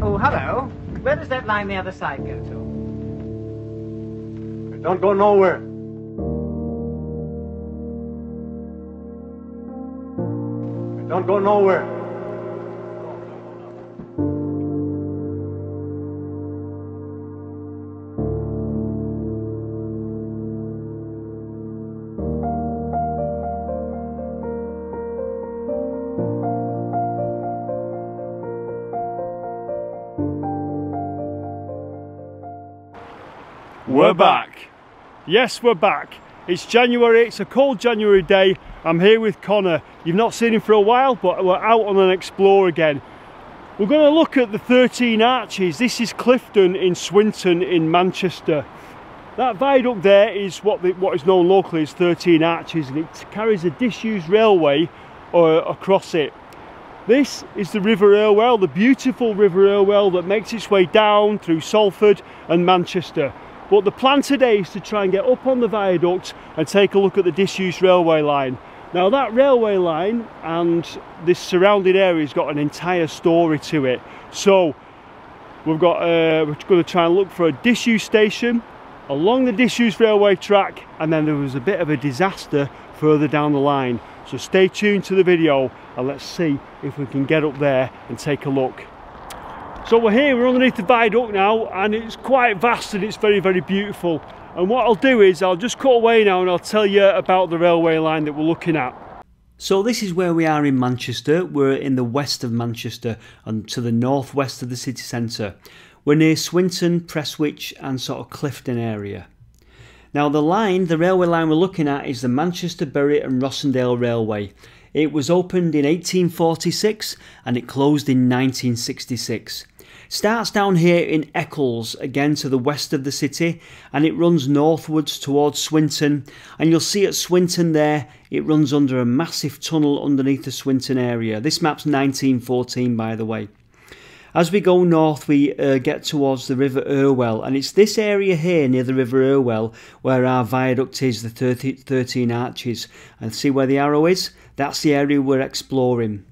Oh, hello. Where does that line the other side go to? It don't go nowhere. It don't go nowhere. We're back. Yes, we're back. It's January, it's a cold January day. I'm here with Connor. You've not seen him for a while, but we're out on an explore again. We're going to look at the 13 arches. This is Clifton in Swinton in Manchester. That viaduct there is what is known locally as 13 arches, and it carries a disused railway across it. This is the River Irwell, the beautiful River Irwell that makes its way down through Salford and Manchester. But the plan today is to try and get up on the viaduct and take a look at the disused railway line. Now that railway line and this surrounding area has got an entire story to it. So we're going to try and look for a disused station along the disused railway track, and then there was a bit of a disaster further down the line. So stay tuned to the video and let's see if we can get up there and take a look. So we're here, we're underneath the viaduct now, and it's quite vast and it's very, very beautiful. And what I'll do is I'll just cut away now and I'll tell you about the railway line that we're looking at. So this is where we are in Manchester. We're in the west of Manchester and to the northwest of the city centre. We're near Swinton, Presswich and sort of Clifton area. Now the line, the railway line we're looking at is the Manchester-Bury and Rossendale Railway. It was opened in 1846 and it closed in 1966. Starts down here in Eccles, again to the west of the city, and it runs northwards towards Swinton, and you'll see at Swinton there it runs under a massive tunnel underneath the Swinton area. This map's 1914, by the way. As we go north we get towards the River Irwell, and it's this area here near the River Irwell where our viaduct is, the 13 arches, and see where the arrow is? That's the area we're exploring.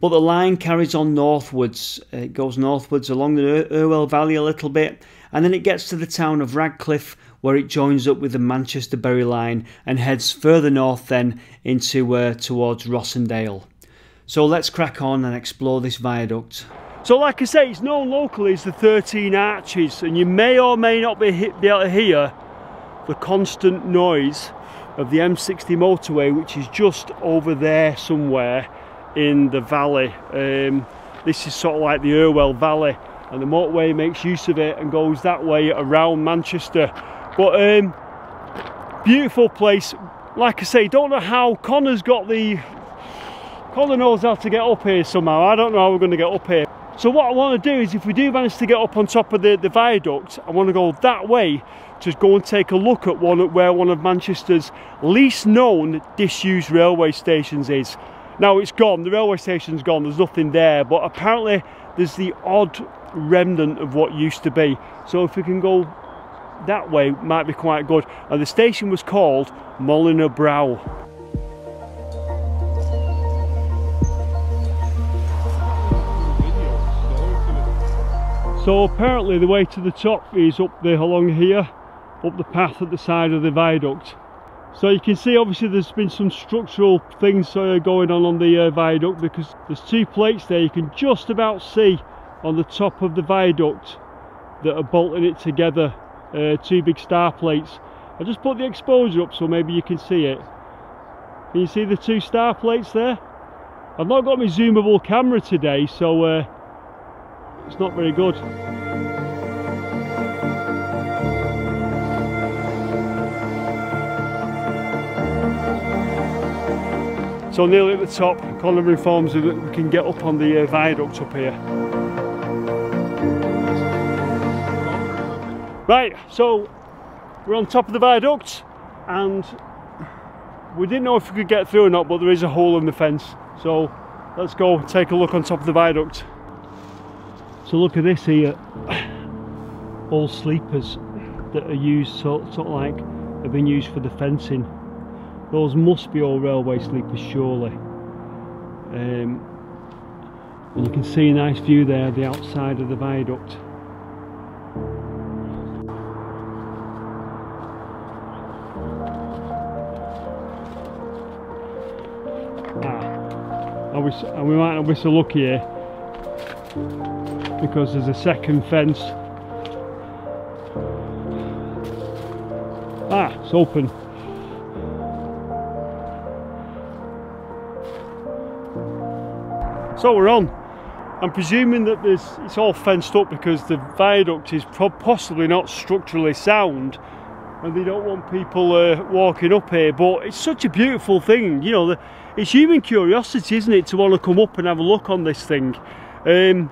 But the line carries on northwards. It goes northwards along the Irwell Valley a little bit, and then it gets to the town of Radcliffe where it joins up with the Manchester-Bury line and heads further north then into towards Rossendale. So let's crack on and explore this viaduct. So like I say, it's known locally as the 13 arches, and you may or may not be able to hear the constant noise of the M60 motorway, which is just over there somewhere in the valley. This is sort of like the Irwell Valley, and the motorway makes use of it and goes that way around Manchester. But beautiful place. Like I say, don't know how Connor's got the... Connor knows how to get up here somehow. I don't know how we're going to get up here. So what I want to do is, if we do manage to get up on top of the viaduct, I want to go that way to go and take a look at one of Manchester's least known disused railway stations is. Now it's gone, the railway station's gone, there's nothing there, but apparently there's the odd remnant of what used to be. So if we can go that way, it might be quite good. And the station was called Molyneux Brow. So apparently the way to the top is up there along here, up the path at the side of the viaduct. So you can see obviously there's been some structural things going on the viaduct, because there's two plates there you can just about see on the top of the viaduct that are bolting it together, two big star plates. I just put the exposure up so maybe you can see it. Can you see the two star plates there? I've not got my zoomable camera today, so it's not very good. So nearly at the top, Connor informs me that we can get up on the viaduct up here. Right, so we're on top of the viaduct, and we didn't know if we could get through or not, but there is a hole in the fence. So let's go take a look on top of the viaduct. So look at this here, all sleepers that are used, sort of like, have been used for the fencing. Those must be all railway sleepers surely. And you can see a nice view there, the outside of the viaduct. We might not be so lucky here because there's a second fence. Ah, it's open. So we're on. I'm presuming that it's all fenced up because the viaduct is possibly not structurally sound, and they don't want people walking up here. But it's such a beautiful thing, you know. It's human curiosity, isn't it, to want to come up and have a look on this thing. And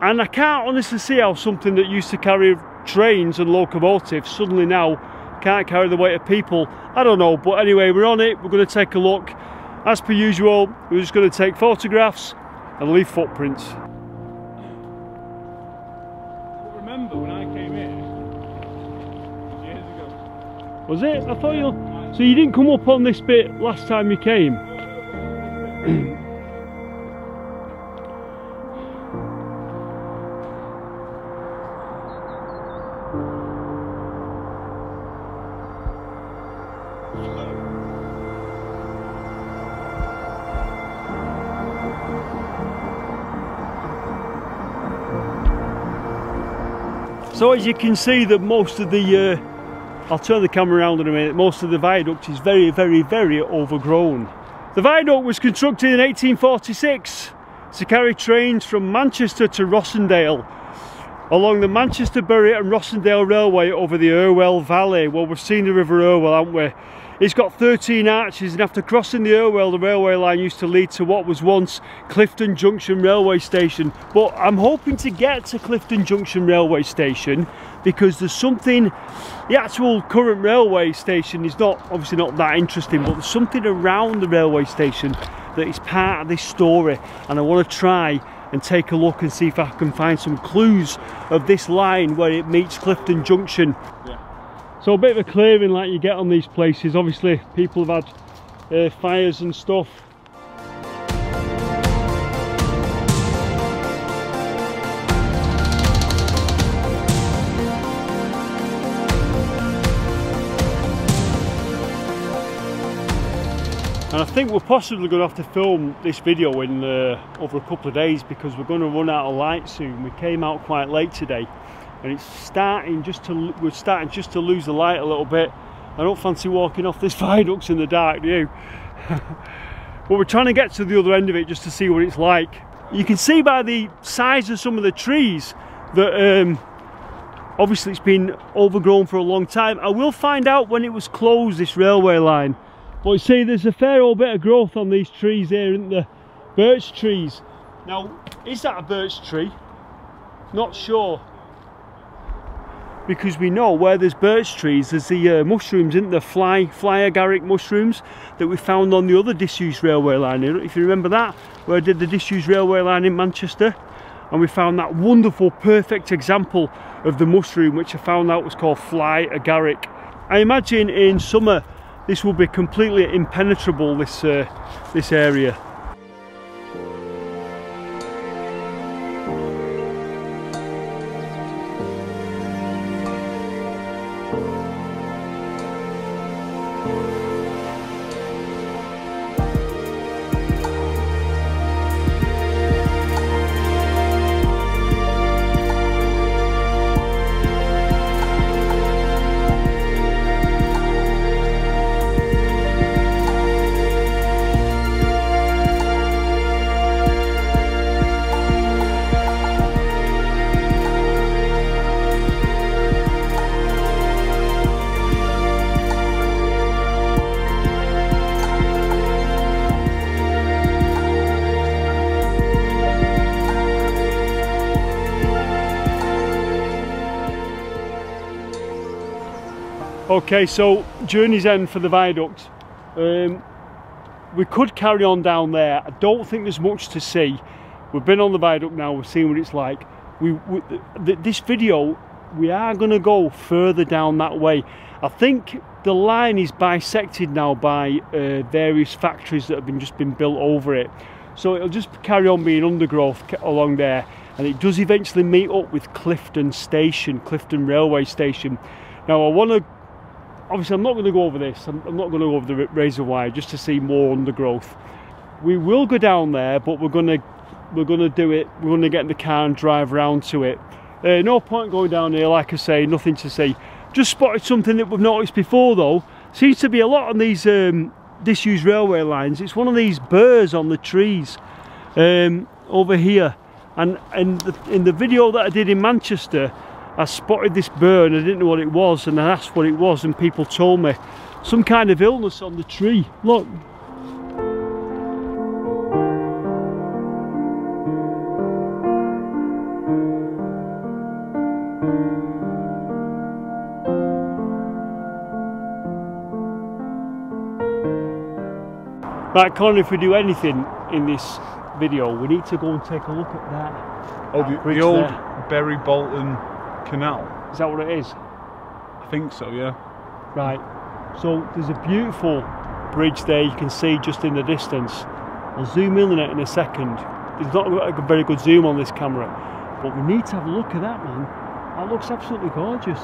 I can't honestly see how something that used to carry trains and locomotives suddenly now can't carry the weight of people. I don't know, but anyway, we're on it. We're going to take a look. As per usual, we're just going to take photographs and leave footprints. But remember when I came here years ago? Was it? I thought you... So you didn't come up on this bit last time you came? So as you can see, that most of the I'll turn the camera around in a minute. Most of the viaduct is very, very, very overgrown. The viaduct was constructed in 1846 to carry trains from Manchester to Rossendale along the Manchester, Bury and Rossendale Railway over the Irwell Valley. Well, we've seen the River Irwell, haven't we? It's got 13 arches, and after crossing the Irwell, the railway line used to lead to what was once Clifton Junction Railway Station. But I'm hoping to get to Clifton Junction Railway Station because there's something, the actual current railway station is not, obviously not that interesting, but there's something around the railway station that is part of this story, and I want to try and take a look and see if I can find some clues of this line where it meets Clifton Junction. Yeah. So a bit of a clearing like you get on these places. Obviously people have had fires and stuff. And I think we're possibly going to have to film this video in over a couple of days because we're going to run out of light soon. We came out quite late today, and it's starting just to lose the light a little bit. I don't fancy walking off this viaduct in the dark, do you? But we're trying to get to the other end of it just to see what it's like. You can see by the size of some of the trees that obviously it's been overgrown for a long time. I will find out when it was closed, this railway line. But you see, there's a fair old bit of growth on these trees here, isn't there? Birch trees. Now, is that a birch tree? Not sure. Because we know where there's birch trees, there's the mushrooms, isn't there? Fly agaric mushrooms that we found on the other disused railway line. If you remember that, where I did the disused railway line in Manchester. And we found that wonderful, perfect example of the mushroom, which I found out was called fly agaric. I imagine in summer, this will be completely impenetrable, this area. Okay, so journey's end for the viaduct. We could carry on down there. I don't think there's much to see. We've been on the viaduct now, we've seen what it's like. This video, we are going to go further down that way. I think the line is bisected now by various factories that have just been built over it. So it'll just carry on being undergrowth along there, and it does eventually meet up with Clifton Station, Clifton Railway Station. Now I want to, obviously I'm not going to go over this, I'm not going to go over the razor wire just to see more undergrowth. We will go down there, but we're going to do it, we're going to get in the car and drive around to it. No point going down here, like I say, nothing to see. Just spotted something that we've noticed before though. Seems to be a lot on these disused railway lines. It's one of these burrs on the trees over here, and in the video that I did in Manchester, I spotted this burr and I didn't know what it was, and I asked what it was and people told me some kind of illness on the tree. Look. Right, Connor, if we do anything in this video, we need to go and take a look at that. Oh, the old Bury Bolton Canal. Is that what it is? I think so, yeah. Right, so there's a beautiful bridge there you can see just in the distance. I'll zoom in on it in a second. There's not a very good zoom on this camera, but we need to have a look at that, man. That looks absolutely gorgeous.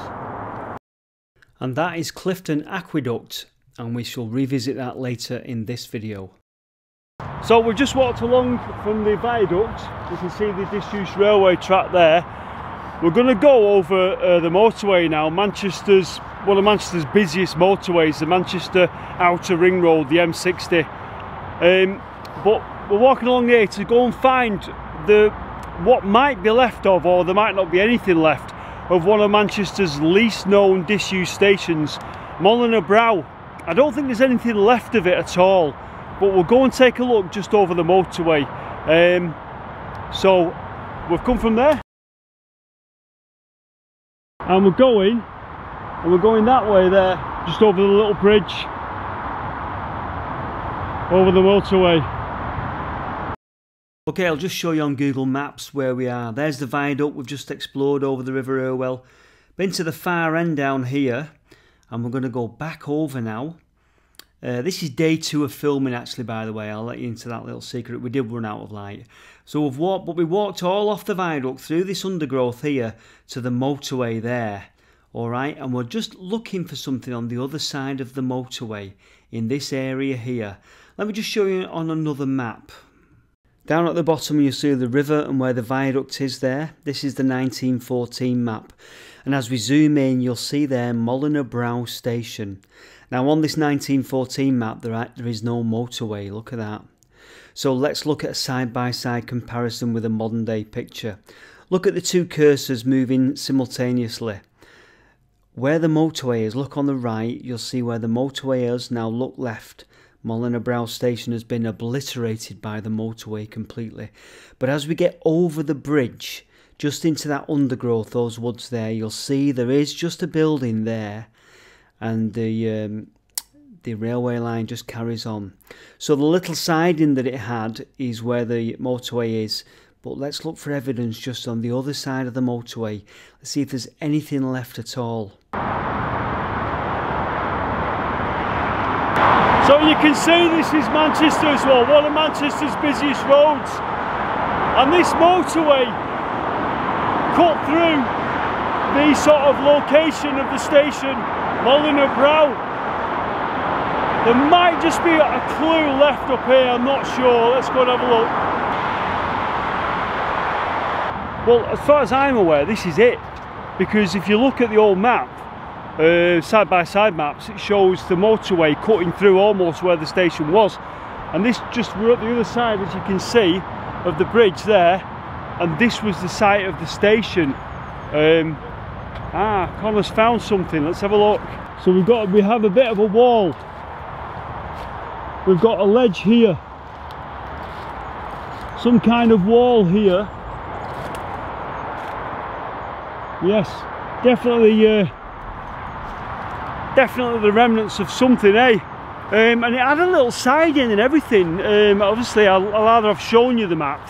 And that is Clifton Aqueduct, and we shall revisit that later in this video. So we just walked along from the viaduct. You can see the disused railway track there. We're going to go over the motorway now. Manchester's one of Manchester's busiest motorways, the Manchester Outer Ring Road, the M60. But we're walking along here to go and find what might be left of, or there might not be anything left of, one of Manchester's least known disused stations, Molyneux Brow. I don't think there's anything left of it at all, but we'll go and take a look just over the motorway. So we've come from there and we're going that way there, just over the little bridge over the motorway. Okay, I'll just show you on Google Maps where we are. There's the viaduct we've just explored over the River Irwell. Been to the far end down here, and we're going to go back over now. This is day two of filming, actually, by the way. I'll let you into that little secret. We did run out of light. So we've walked, but we walked all off the viaduct through this undergrowth here to the motorway there. All right, and we're just looking for something on the other side of the motorway in this area here. Let me just show you on another map. Down at the bottom you'll see the river and where the viaduct is there. This is the 1914 map. And as we zoom in, you'll see there Molyneux Brow Station. Now on this 1914 map, there is no motorway, look at that. So let's look at a side-by-side comparison with a modern day picture. Look at the two cursors moving simultaneously. Where the motorway is, look on the right, you'll see where the motorway is, now look left. Molyneux Brow Station has been obliterated by the motorway completely. But as we get over the bridge, just into that undergrowth, those woods there, you'll see there is just a building there, and the railway line just carries on. So the little siding that it had is where the motorway is, but let's look for evidence just on the other side of the motorway. Let's see if there's anything left at all. So you can see this is Manchester as well, one of Manchester's busiest roads. And this motorway cut through the sort of location of the station, Molyneux Brow. There might just be a clue left up here, I'm not sure. Let's go and have a look. Well, as far as I'm aware, this is it. Because if you look at the old map, side-by-side maps, it shows the motorway cutting through almost where the station was, and this just, we're at the other side, as you can see, of the bridge there, and this was the site of the station. Connor's found something, let's have a look. So we have a bit of a wall, we've got a ledge here, some kind of wall here, yes, definitely the remnants of something, eh? And it had a little siding and everything. Obviously I'll either have shown you the map,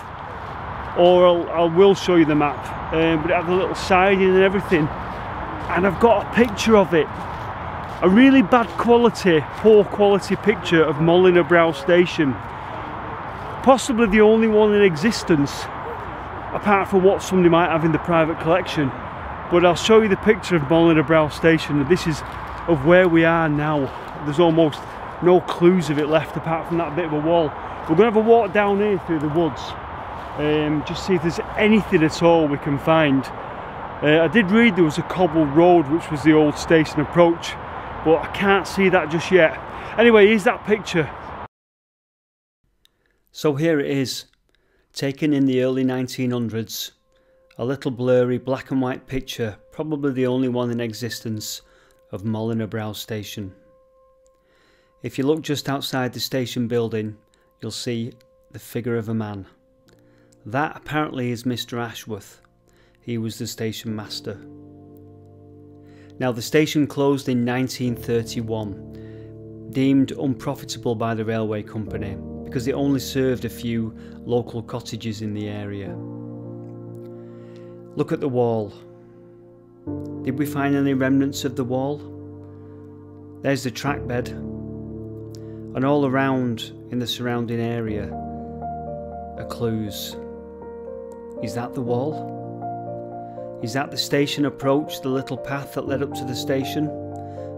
or I will show you the map, but it had a little siding and everything, and I've got a picture of it, a really bad quality, poor quality picture of Molyneux Brow Station. possibly the only one in existence, apart from what somebody might have in the private collection. But I'll show you the picture of Molyneux Brow Station. This is of where we are now. There's almost no clues of it left apart from that bit of a wall. We're going to have a walk down here through the woods, just see if there's anything at all we can find. I did read there was a cobbled road which was the old station approach, but I can't see that just yet. Anyway, here's that picture. So here it is, taken in the early 1900s. A little blurry black and white picture, probably the only one in existence, of Molyneux Brow Station. If you look just outside the station building, you'll see the figure of a man. That apparently is Mr. Ashworth. He was the station master. Now, the station closed in 1931, deemed unprofitable by the railway company because it only served a few local cottages in the area. Look at the wall. Did we find any remnants of the wall? There's the track bed. And all around in the surrounding area are clues. Is that the wall? Is that the station approach, the little path that led up to the station,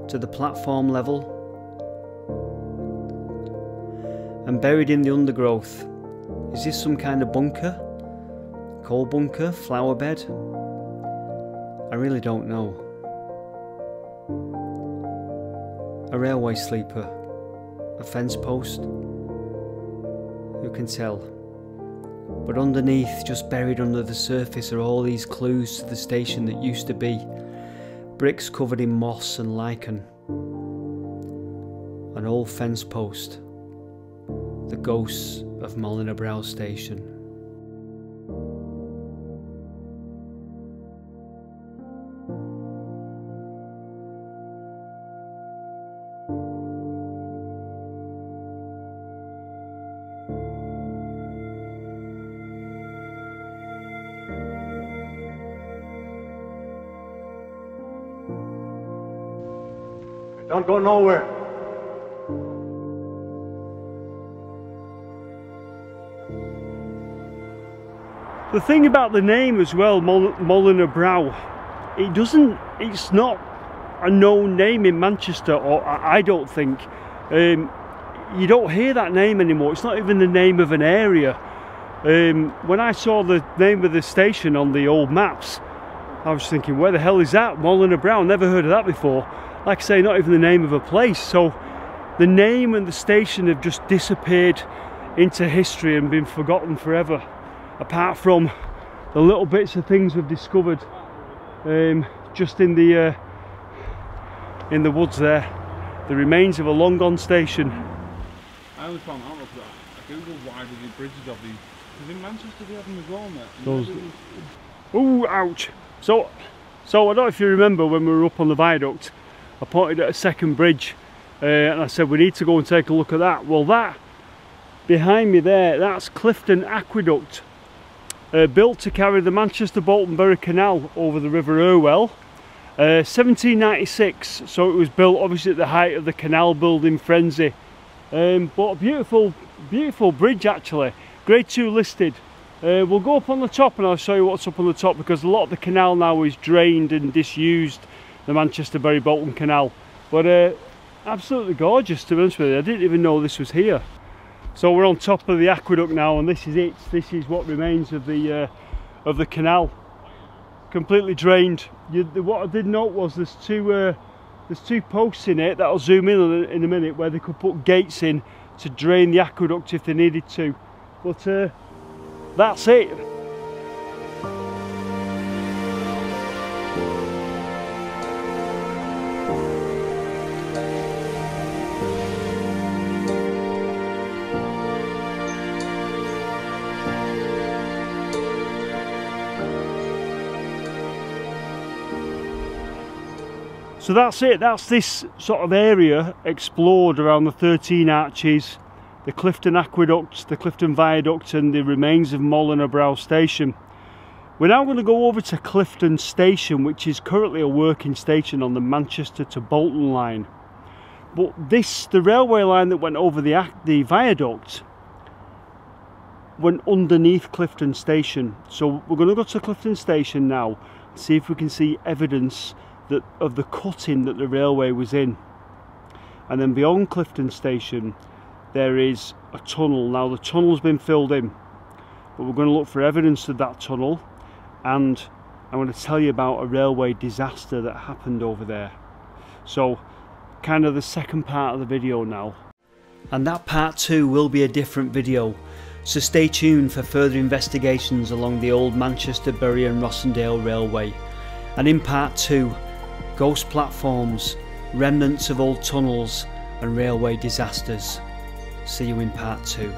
to the platform level? And buried in the undergrowth, is this some kind of bunker? Coal bunker? Flower bed? I really don't know. A railway sleeper? A fence post? Who can tell? But underneath, just buried under the surface, are all these clues to the station that used to be. Bricks covered in moss and lichen. An old fence post. The ghosts of Molyneux Brow Station. Don't go nowhere. The thing about the name as well, Molyneux Brow, it's not a known name in Manchester, or I don't think. You don't hear that name anymore. It's not even the name of an area. When I saw the name of the station on the old maps, I was thinking, where the hell is that? Molyneux Brow, never heard of that before. Like I say, not even the name of a place. So the name and the station have just disappeared into history and been forgotten forever, apart from the little bits of things we've discovered just in the woods there, the remains of a long gone station. I always found out of that. I googled why were the bridges of these, because in Manchester they have them as well, mate. Those... Ooh, ouch. So I don't know if you remember when we were up on the viaduct, I pointed at a second bridge and I said we need to go and take a look at that. Well, that behind me there, that's Clifton Aqueduct, built to carry the Manchester-Bolton-Bury Canal over the River Irwell, 1796, so it was built obviously at the height of the canal building frenzy. But a beautiful, beautiful bridge actually, Grade 2 listed. We'll go up on the top and I'll show you what's up on the top, because a lot of the canal now is drained and disused, the Manchester-Bury-Bolton Canal. But absolutely gorgeous, to be honest with you. I didn't even know this was here. So we're on top of the aqueduct now, and this is it. This is what remains of the canal. Completely drained. What I did note was there's two posts in it that I'll zoom in on in a minute, where they could put gates in to drain the aqueduct if they needed to. But that's it. So that's it, that's this sort of area explored around the 13 arches, the Clifton Aqueduct, the Clifton Viaduct, and the remains of Molyneux Brow Station. We're now going to go over to Clifton Station, which is currently a working station on the Manchester to Bolton line. But the railway line that went over the viaduct went underneath Clifton Station. So we're going to go to Clifton Station now, see if we can see evidence that of the cutting that the railway was in. And then beyond Clifton Station there is a tunnel. Now the tunnel's been filled in, but we're going to look for evidence of that tunnel, and I'm going to tell you about a railway disaster that happened over there. So kind of the second part of the video now, and that part two will be a different video, so stay tuned for further investigations along the old Manchester, Bury and Rossendale Railway. And in part two, ghost platforms, remnants of old tunnels and railway disasters. See you in part two.